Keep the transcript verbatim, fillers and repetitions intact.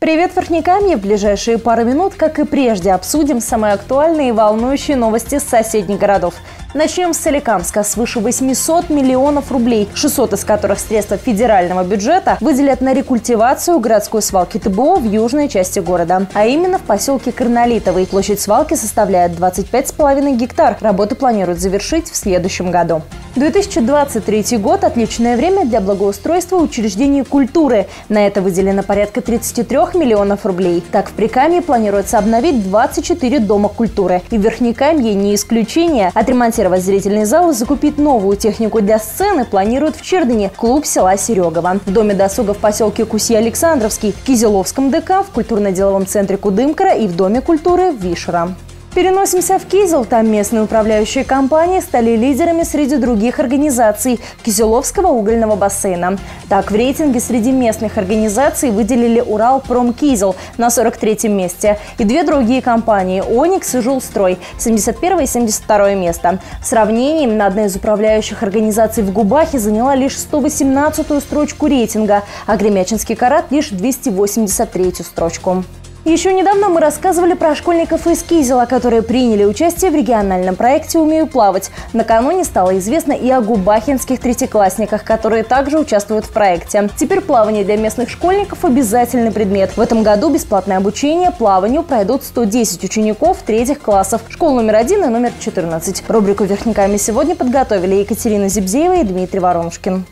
Привет, Верхнекамье! В ближайшие пару минут, как и прежде, обсудим самые актуальные и волнующие новости с соседних городов. Начнем с Соликамска. Свыше восьмисот миллионов рублей, шестьсот из которых средства федерального бюджета выделят на рекультивацию городской свалки ТБО в южной части города, а именно в поселке Карнолитовой. Площадь свалки составляет двадцать пять с половиной гектар. Работы планируют завершить в следующем гогоду. две тысячи двадцать третий год – отличное время для благоустройства учреждений культуры. На это выделено порядка тридцати трёх миллионов рублей. Так, в Прикамье планируется обновить двадцать четыре дома культуры. И в Верхнекамье не исключение. Отремонтировать зрительный зал и закупить новую технику для сцены планируют в Чердыне, клуб села Серегова. В доме досуга в поселке Куси Александровский, в Кизеловском ДК, в культурно-деловом центре Кудымкара и в Доме культуры Вишера. Переносимся в Кизел. Там местные управляющие компании стали лидерами среди других организаций Кизеловского угольного бассейна. Так, в рейтинге среди местных организаций выделили Урал-Пром Кизел на сорок третьем месте и две другие компании – Оникс и Жулстрой – семьдесят первое и семьдесят второе место. В сравнении, именно одна из управляющих организаций в Губахе заняла лишь сто восемнадцатую строчку рейтинга, а Гремячинский карат – лишь двести восемьдесят третью строчку. Еще недавно мы рассказывали про школьников из Кизела, которые приняли участие в региональном проекте «Умею плавать». Накануне стало известно и о губахинских третьеклассниках, которые также участвуют в проекте. Теперь плавание для местных школьников – обязательный предмет. В этом году бесплатное обучение плаванию пройдут сто десять учеников третьих классов школ номер один и номер четырнадцать. Рубрику «Верхнекамье сегодня» подготовили Екатерина Зибзеева и Дмитрий Воронушкин.